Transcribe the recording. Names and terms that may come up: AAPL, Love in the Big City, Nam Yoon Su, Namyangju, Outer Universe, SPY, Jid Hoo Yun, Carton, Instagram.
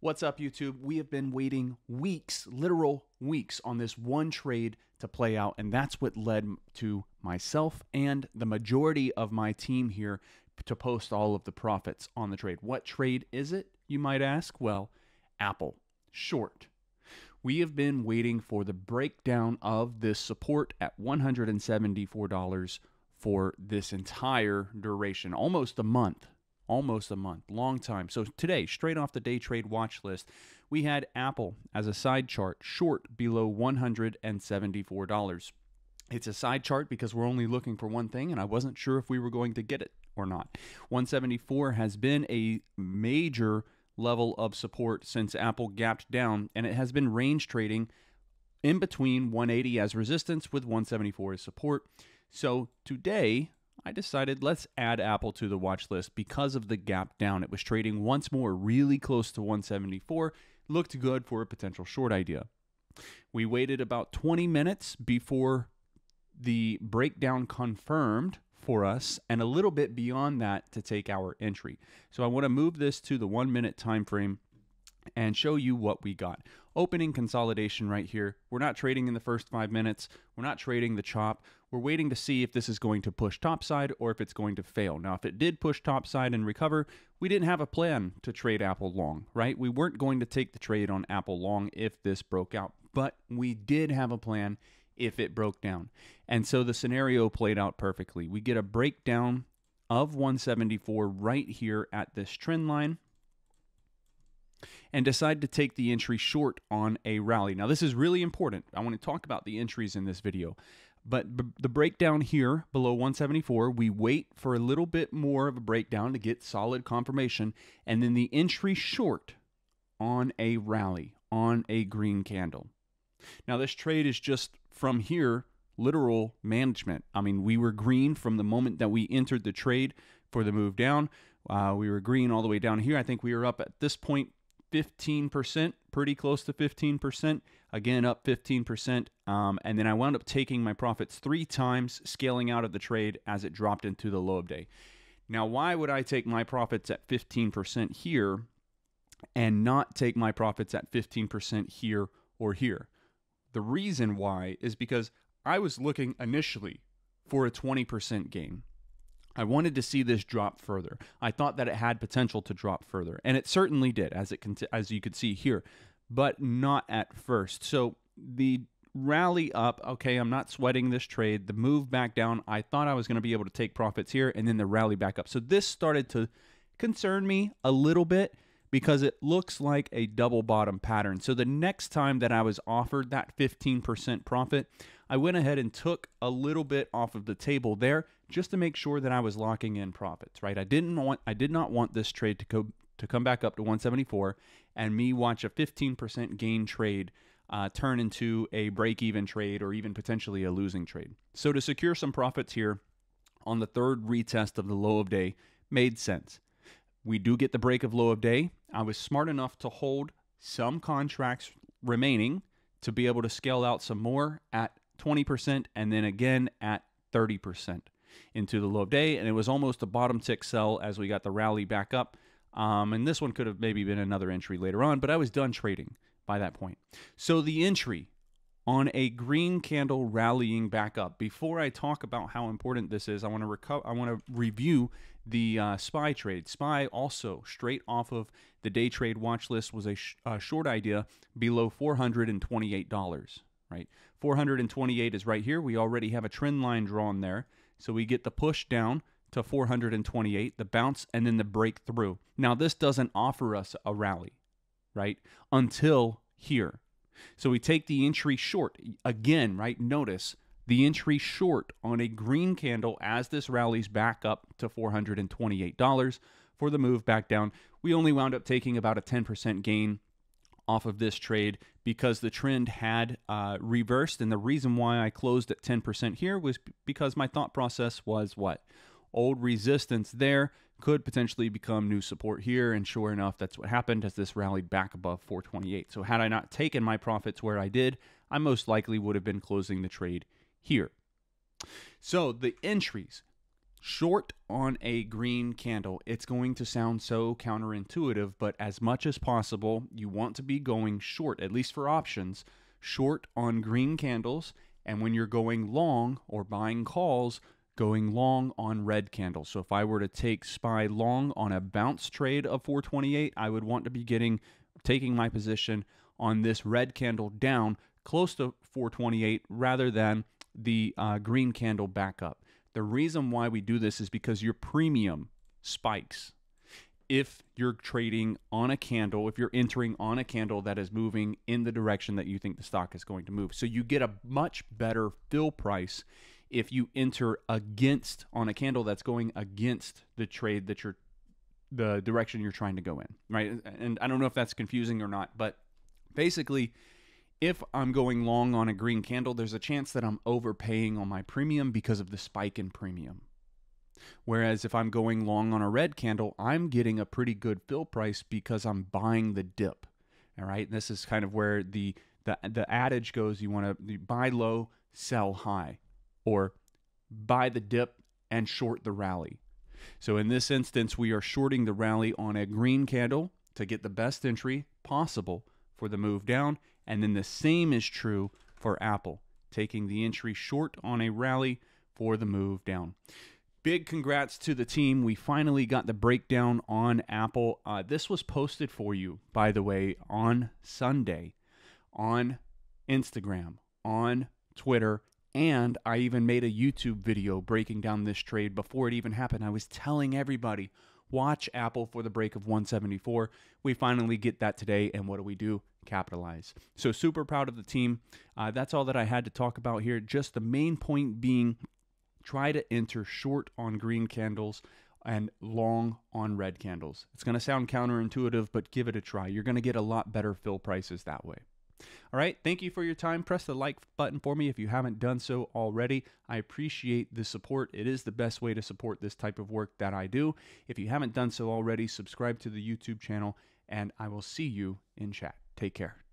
What's up, YouTube? We have been waiting weeks, literal weeks, on this one trade to play out, and that's what led to myself and the majority of my team here to post all of the profits on the trade. What trade is it, you might ask? Well, Apple, short. We have been waiting for the breakdown of this support at $174 for this entire duration, almost a month, long time. So today, straight off the day trade watch list, we had Apple as a side chart, short below $174. It's a side chart because we're only looking for one thing, and I wasn't sure if we were going to get it or not. 174 has been a major level of support since Apple gapped down, and it has been range trading in between 180 as resistance with 174 as support. So today, I decided let's add Apple to the watch list because of the gap down. It was trading once more really close to 174, looked good for a potential short idea. We waited about 20 minutes before the breakdown confirmed for us, and a little bit beyond that to take our entry. So I want to move this to the 1 minute time frame and show you what we got. Opening consolidation right here. We're not trading in the first 5 minutes. We're not trading the chop. We're waiting to see if this is going to push topside or if it's going to fail. Now, if it did push topside and recover, we didn't have a plan to trade Apple long, right? We weren't going to take the trade on Apple long if this broke out, but we did have a plan if it broke down. And so the scenario played out perfectly. We get a breakdown of 174 right here at this trend line, and decide to take the entry short on a rally. Now, this is really important. I want to talk about the entries in this video. But the breakdown here below 174, we wait for a little bit more of a breakdown to get solid confirmation, and then the entry short on a rally, on a green candle. Now, this trade is just from here, literal management. I mean, we were green from the moment that we entered the trade for the move down. We were green all the way down here. I think we were up at this point 15%, pretty close to 15%, again up 15%, and then I wound up taking my profits 3 times, scaling out of the trade as it dropped into the low of day. Now, why would I take my profits at 15% here and not take my profits at 15% here or here? The reason why is because I was looking initially for a 20% gain. I wanted to see this drop further. I thought that it had potential to drop further, and it certainly did, as you could see here, but not at first. So the rally up, okay, I'm not sweating this trade. The move back down, I thought I was going to be able to take profits here, and then the rally back up. So this started to concern me a little bit because it looks like a double bottom pattern. So the next time that I was offered that 15% profit, I went ahead and took a little bit off of the table there just to make sure that I was locking in profits, right? I did not want this trade to come back up to 174 and me watch a 15% gain trade turn into a break-even trade or even potentially a losing trade. So to secure some profits here on the third retest of the low of day made sense. We do get the break of low of day. I was smart enough to hold some contracts remaining to be able to scale out some more at 20% and then again at 30% into the low of day. And it was almost a bottom tick sell as we got the rally back up. And this one could have maybe been another entry later on, but I was done trading by that point. So the entry on a green candle rallying back up. Before I talk about how important this is, I want to review the SPY trade. SPY, also straight off of the day trade watch list, was a short idea below $428, right? 428 is right here. We already have a trend line drawn there. So we get the push down to 428, the bounce, and then the breakthrough. Now, this doesn't offer us a rally, right? Until here. So we take the entry short again, right? Notice the entry short on a green candle as this rallies back up to $428 for the move back down. We only wound up taking about a 10% gain off of this trade because the trend had reversed. And the reason why I closed at 10% here was because my thought process was what? Old resistance there could potentially become new support here, and sure enough, that's what happened as this rallied back above 428. So had I not taken my profits where I did, I most likely would have been closing the trade here. So the entries short on a green candle. It's going to sound so counterintuitive, but as much as possible, you want to be going short, at least for options, short on green candles. And when you're going long or buying calls, going long on red candles. So if I were to take SPY long on a bounce trade of 428, I would want to be taking my position on this red candle down close to 428 rather than the green candle back up. The reason why we do this is because your premium spikes. If you're trading on a candle, if you're entering on a candle that is moving in the direction that you think the stock is going to move. So you get a much better fill price if you enter against on a candle that's going against the trade that you're, the direction you're trying to go in, right? And I don't know if that's confusing or not, but basically, if I'm going long on a green candle, there's a chance that I'm overpaying on my premium because of the spike in premium. Whereas if I'm going long on a red candle, I'm getting a pretty good fill price because I'm buying the dip. All right, this is kind of where the adage goes: you want to buy low, sell high, or buy the dip and short the rally. So in this instance, we are shorting the rally on a green candle to get the best entry possible for the move down. And then the same is true for Apple, taking the entry short on a rally for the move down. Big congrats to the team. We finally got the breakdown on Apple. This was posted for you, by the way, on Sunday, on Instagram, on Twitter, and I even made a YouTube video breaking down this trade before it even happened. I was telling everybody, watch Apple for the break of 174. We finally get that today, and what do? Capitalize. So super proud of the team. That's all that I had to talk about here. Just the main point being, try to enter short on green candles and long on red candles. It's going to sound counterintuitive, but give it a try. You're going to get a lot better fill prices that way. All right, thank you for your time. Press the like button for me if you haven't done so already. I appreciate the support. It is the best way to support this type of work that I do. If you haven't done so already, subscribe to the YouTube channel, and I will see you in chat. Take care.